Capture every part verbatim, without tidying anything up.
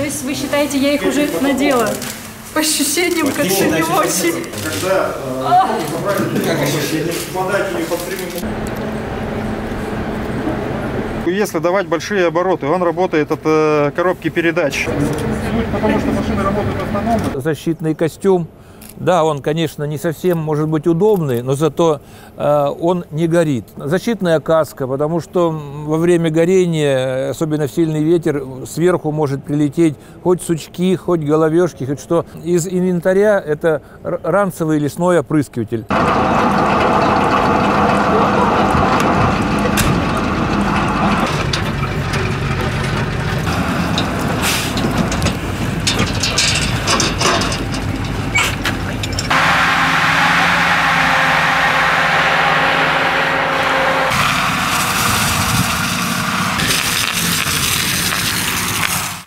То есть вы считаете, я их уже надела? По ощущениям, как же не очень. Когда если давать большие обороты, он работает от э, коробки передач. Потому что машины работают автономно. Защитный костюм, да, он, конечно, не совсем может быть удобный, но зато э, он не горит. Защитная каска, потому что во время горения, особенно в сильный ветер, сверху может прилететь хоть сучки, хоть головешки, хоть что. Из инвентаря это ранцевый лесной опрыскиватель.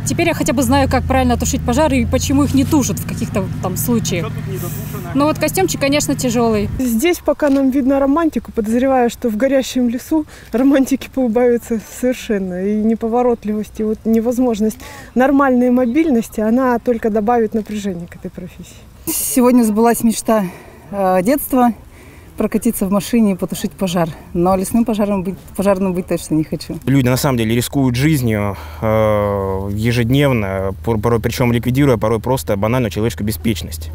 Теперь я хотя бы знаю, как правильно тушить пожары и почему их не тушат в каких-то там случаях. Но вот костюмчик, конечно, тяжелый. Здесь пока нам видно романтику. Подозреваю, что в горящем лесу романтики поубавятся совершенно. И неповоротливость, и вот невозможность нормальной мобильности, она только добавит напряжение к этой профессии. Сегодня сбылась мечта детства – прокатиться в машине и потушить пожар. Но лесным пожаром быть, пожарным быть точно не хочу. Люди на самом деле рискуют жизнью э, ежедневно, порой, причем ликвидируя порой просто банальную человеческую беспечность.